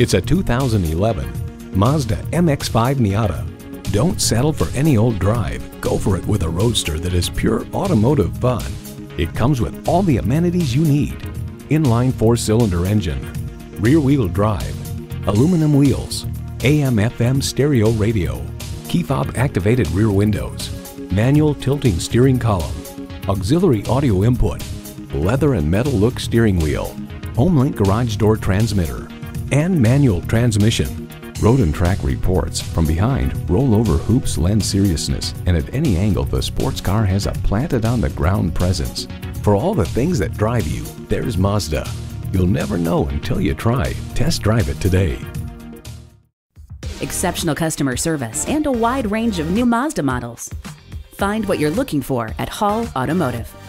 It's a 2011 Mazda MX-5 Miata. Don't settle for any old drive. Go for it with a roadster that is pure automotive fun. It comes with all the amenities you need. Inline 4-cylinder engine, rear-wheel drive, aluminum wheels, AM/FM stereo radio, key fob activated rear windows, manual tilting steering column, auxiliary audio input, leather and metal look steering wheel, HomeLink garage door transmitter, and manual transmission. Road and Track reports, from behind, rollover hoops lend seriousness, and at any angle the sports car has a planted on the ground presence. For all the things that drive you, there's Mazda. You'll never know until you try. Test drive it today. Exceptional customer service and a wide range of new Mazda models. Find what you're looking for at Hall Automotive.